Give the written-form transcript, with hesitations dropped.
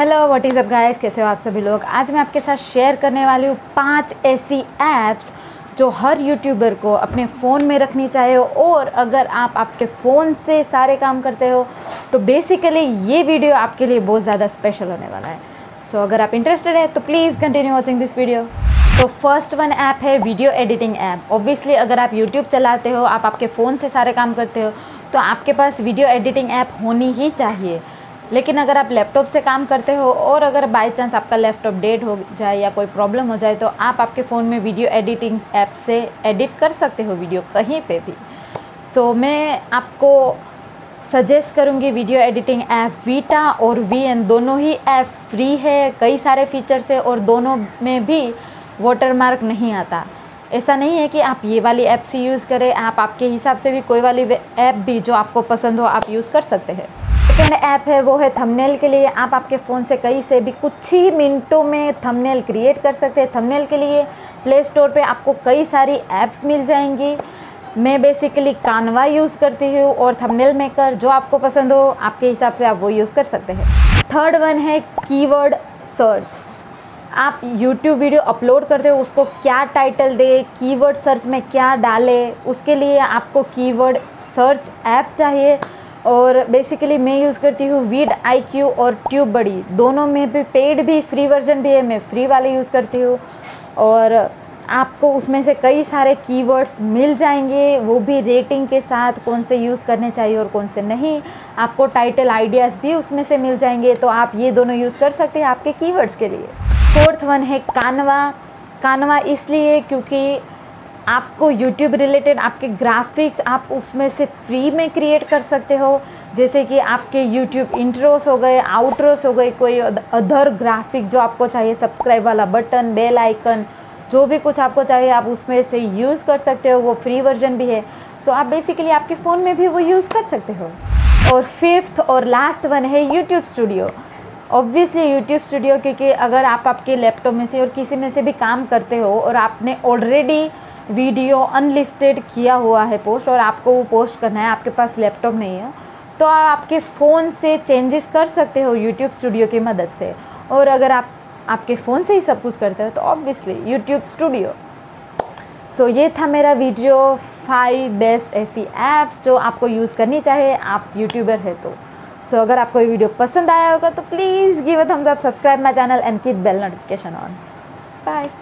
Hello what is up guys, कैसे हो आप सभी लोग। आज मैं आपके साथ शेयर करने वाली हूँ 5 ऐसी ऐप्स जो हर यूट्यूबर को अपने फ़ोन में रखनी चाहिए। और अगर आप आपके फ़ोन से सारे काम करते हो तो बेसिकली ये वीडियो आपके लिए बहुत ज़्यादा स्पेशल होने वाला है। सो अगर आप इंटरेस्टेड हैं तो please continue watching this video. तो फर्स्ट वन ऐप है वीडियो एडिटिंग ऐप। ऑब्वियसली अगर आप यूट्यूब चलाते हो, आप आपके फ़ोन से सारे काम करते हो तो आपके पास वीडियो एडिटिंग ऐप होनी ही चाहिए। लेकिन अगर आप लैपटॉप से काम करते हो और अगर बाय चांस आपका लैपटॉप डेड हो जाए या कोई प्रॉब्लम हो जाए तो आप आपके फ़ोन में वीडियो एडिटिंग ऐप से एडिट कर सकते हो वीडियो कहीं पे भी। सो मैं आपको सजेस्ट करूँगी वीडियो एडिटिंग ऐप वीटा और VN, दोनों ही ऐप फ्री है, कई सारे फीचर्स है और दोनों में भी वाटरमार्क नहीं आता। ऐसा नहीं है कि आप ये वाली ऐप से यूज़ करें, आप आपके हिसाब से भी कोई वाली ऐप भी जो आपको पसंद हो आप यूज़ कर सकते हैं। सेकेंड ऐप है वो है थंबनेल के लिए। आप आपके फ़ोन से कहीं से भी कुछ ही मिनटों में थंबनेल क्रिएट कर सकते हैं। थंबनेल के लिए प्ले स्टोर पे आपको कई सारी ऐप्स मिल जाएंगी। मैं बेसिकली कानवा यूज़ करती हूँ और थंबनेल मेकर, जो आपको पसंद हो आपके हिसाब से आप वो यूज़ कर सकते हैं। थर्ड वन है कीवर्ड सर्च। आप यूट्यूब वीडियो अपलोड करते हो उसको क्या टाइटल दें, कीवर्ड सर्च में क्या डालें, उसके लिए आपको कीवर्ड सर्च ऐप चाहिए। और बेसिकली मैं यूज़ करती हूँ VidIQ और TubeBuddy, दोनों में भी पेड भी फ्री वर्जन भी है। मैं फ्री वाले यूज़ करती हूँ और आपको उसमें से कई सारे कीवर्ड्स मिल जाएंगे, वो भी रेटिंग के साथ कौन से यूज़ करने चाहिए और कौन से नहीं। आपको टाइटल आइडियाज़ भी उसमें से मिल जाएंगे, तो आप ये दोनों यूज़ कर सकते हैं आपके कीवर्ड्स के लिए। फोर्थ वन है कानवा। कानवा इसलिए क्योंकि आपको YouTube रिलेटेड आपके ग्राफिक्स आप उसमें से फ्री में क्रिएट कर सकते हो, जैसे कि आपके YouTube इंट्रोस हो गए, आउट्रोस हो गए, कोई अदर ग्राफिक जो आपको चाहिए, सब्सक्राइब वाला बटन, बेल आइकन, जो भी कुछ आपको चाहिए आप उसमें से यूज़ कर सकते हो। वो फ्री वर्जन भी है, सो आप बेसिकली आपके फ़ोन में भी वो यूज़ कर सकते हो। और फिफ्थ और लास्ट वन है YouTube studio. Obviously YouTube studio क्योंकि अगर आप आपके लैपटॉप में से और किसी में से भी काम करते हो और आपने ऑलरेडी वीडियो अनलिस्टेड किया हुआ है पोस्ट और आपको वो पोस्ट करना है, आपके पास लैपटॉप नहीं है, तो आप आपके फ़ोन से चेंजेस कर सकते हो YouTube स्टूडियो की मदद से। और अगर आप आपके फ़ोन से ही सब कुछ करते हो तो ऑब्वियसली YouTube स्टूडियो। सो ये था मेरा वीडियो 5 बेस्ट ऐसी ऐप्स जो आपको यूज़ करनी चाहिए आप यूट्यूबर है तो। सो अगर आपको ये वीडियो पसंद आया होगा तो please give a thumbs up, subscribe my channel and keep bell notification on. Bye.